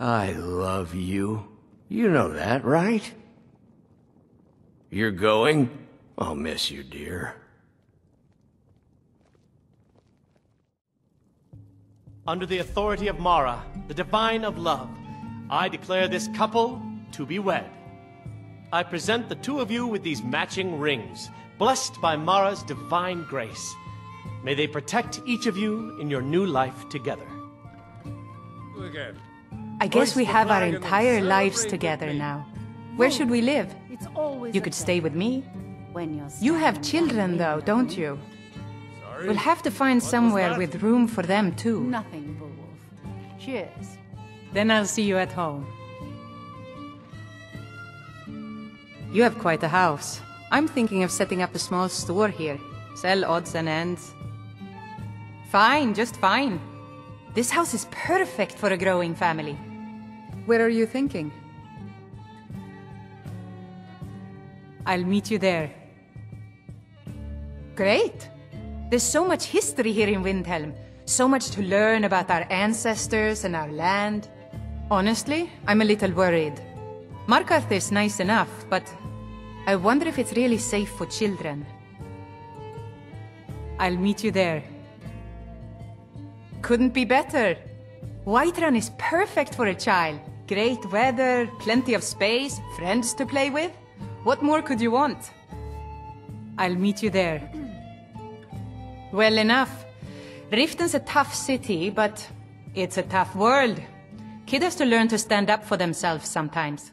I love you. You know that, right? You're going? I'll miss you, dear. Under the authority of Mara, the Divine of Love, I declare this couple to be wed. I present the two of you with these matching rings, blessed by Mara's divine grace. May they protect each of you in your new life together. I guess we have our entire lives together now. Where should we live? You could stay with me. You have children though, don't you? We'll have to find somewhere with room for them too. Nothing, Beowulf. Cheers. Then I'll see you at home. You have quite a house. I'm thinking of setting up a small store here. Sell odds and ends. Fine, just fine. This house is perfect for a growing family. Where are you thinking? I'll meet you there. Great! There's so much history here in Windhelm. So much to learn about our ancestors and our land. Honestly, I'm a little worried. Markarth is nice enough, but I wonder if it's really safe for children. I'll meet you there. Couldn't be better. Whiterun is perfect for a child. Great weather, plenty of space, friends to play with. What more could you want? I'll meet you there. Well enough. Riften's a tough city, but it's a tough world. Kid has to learn to stand up for themselves sometimes.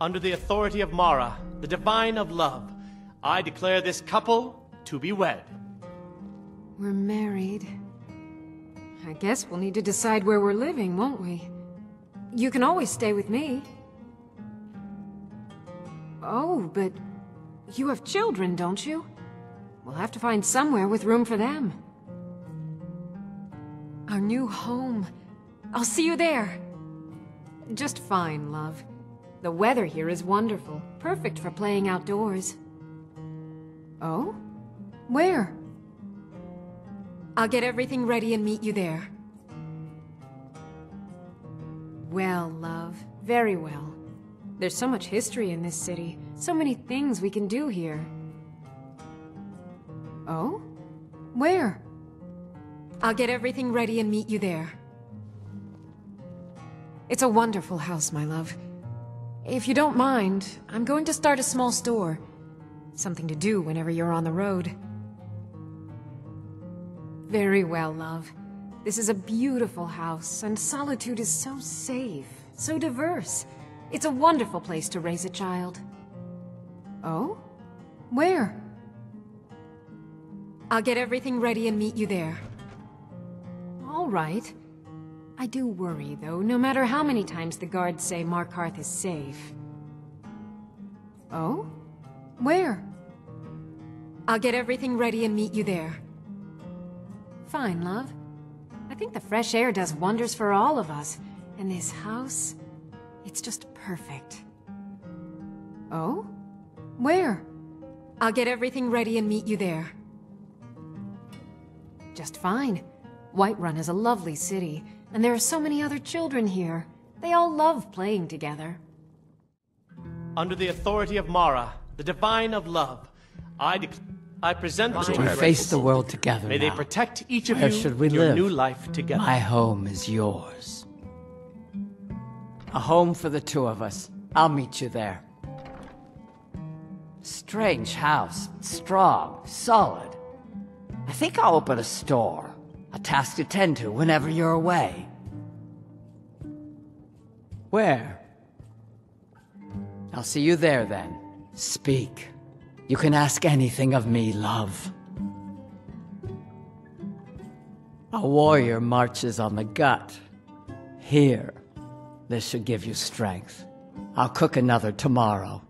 Under the authority of Mara, the Divine of Love, I declare this couple to be wed. We're married. I guess we'll need to decide where we're living, won't we? You can always stay with me. Oh, but you have children, don't you? We'll have to find somewhere with room for them. Our new home. I'll see you there. Just fine, love. The weather here is wonderful. Perfect for playing outdoors. Oh? Where? I'll get everything ready and meet you there. Well, love. Very well. There's so much history in this city. So many things we can do here. Oh? Where? I'll get everything ready and meet you there. It's a wonderful house, my love. If you don't mind, I'm going to start a small store. Something to do whenever you're on the road. Very well, love. This is a beautiful house, and Solitude is so safe, so diverse. It's a wonderful place to raise a child. Oh? Where? I'll get everything ready and meet you there. All right. I do worry, though, no matter how many times the guards say Markarth is safe. Oh? Where? I'll get everything ready and meet you there. Fine, love. I think the fresh air does wonders for all of us. And this house, it's just perfect. Oh? Where? I'll get everything ready and meet you there. Just fine. Whiterun is a lovely city, and there are so many other children here. They all love playing together. Under the authority of Mara, the Divine of Love, I present the we face the world together. May now. They protect each of Where you should we your live? New life together. My home is yours. A home for the two of us. I'll meet you there. Strange house, strong, solid. I think I'll open a store. A task to tend to whenever you're away. Where? I'll see you there, then. Speak. You can ask anything of me, love. A warrior marches on the gut. Here. This should give you strength. I'll cook another tomorrow.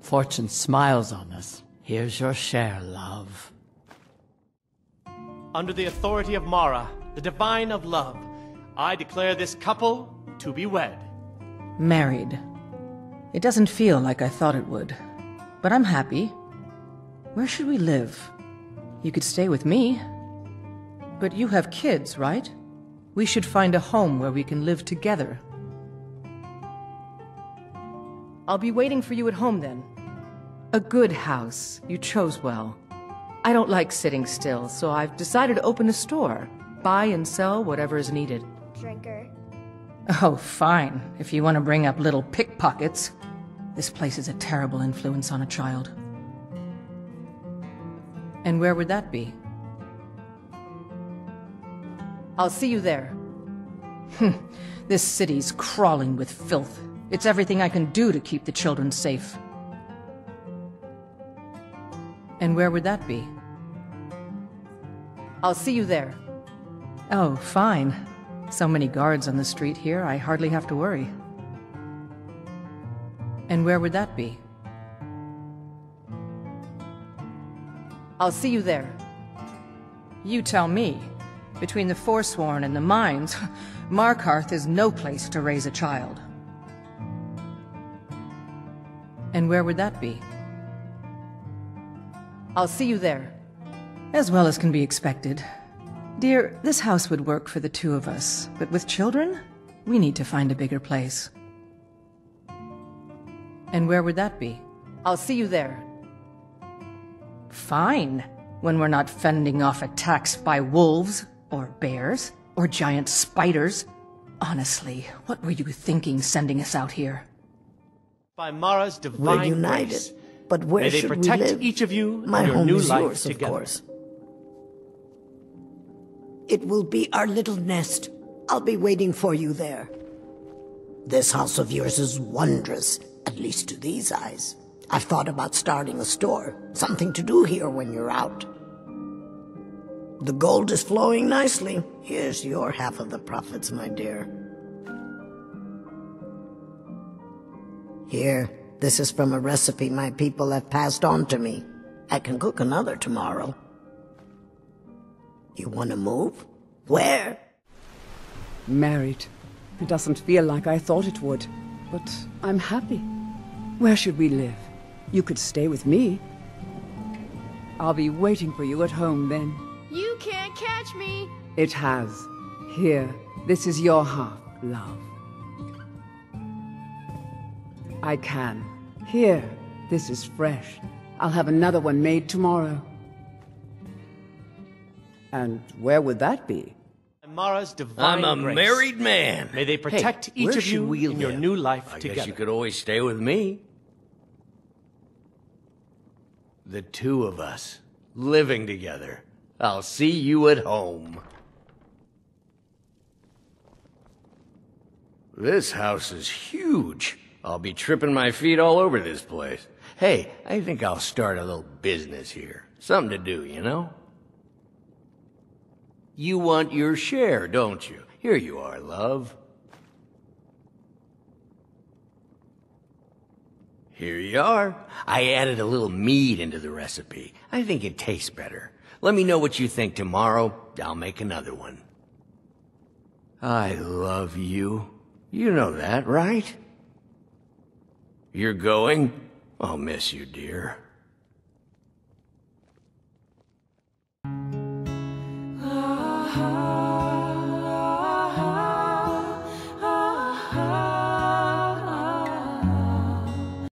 Fortune smiles on us. Here's your share, love. Under the authority of Mara, the Divine of Love, I declare this couple to be wed. Married. It doesn't feel like I thought it would, but I'm happy. Where should we live? You could stay with me. But you have kids, right? We should find a home where we can live together. I'll be waiting for you at home then. A good house. You chose well. I don't like sitting still, so I've decided to open a store. Buy and sell whatever is needed. Drinker. Oh, fine. If you want to bring up little pickpockets. This place is a terrible influence on a child. And where would that be? I'll see you there. This city's crawling with filth. It's everything I can do to keep the children safe. And where would that be? I'll see you there. Oh, fine. So many guards on the street here, I hardly have to worry. And where would that be? I'll see you there. You tell me. Between the Forsworn and the mines, Markarth is no place to raise a child. And where would that be? I'll see you there. As well as can be expected. Dear, this house would work for the two of us, but with children, we need to find a bigger place. And where would that be? I'll see you there. Fine, when we're not fending off attacks by wolves, or bears, or giant spiders. Honestly, what were you thinking sending us out here? By Mara's divine grace. We're united, but where should we live? May they protect each of you and your new life together. My home is yours, of course. It will be our little nest. I'll be waiting for you there. This house of yours is wondrous, at least to these eyes. I've thought about starting a store, something to do here when you're out. The gold is flowing nicely. Here's your half of the profits, my dear. Here, this is from a recipe my people have passed on to me. I can cook another tomorrow. You want to move? Where? Married. It doesn't feel like I thought it would, but I'm happy. Where should we live? You could stay with me. I'll be waiting for you at home then. You can't catch me! It has. Here, this is your half, love. I can. Here, this is fresh. I'll have another one made tomorrow. And where would that be? Mara's divine I'm a grace. Married man. May they protect each of you in your new life together. I guess you could always stay with me. The two of us, living together. I'll see you at home. This house is huge. I'll be tripping my feet all over this place. Hey, I think I'll start a little business here. Something to do, you know? You want your share, don't you? Here you are, love. Here you are. I added a little mead into the recipe. I think it tastes better. Let me know what you think tomorrow. I'll make another one. I love you. You know that, right? You're going? I'll miss you, dear.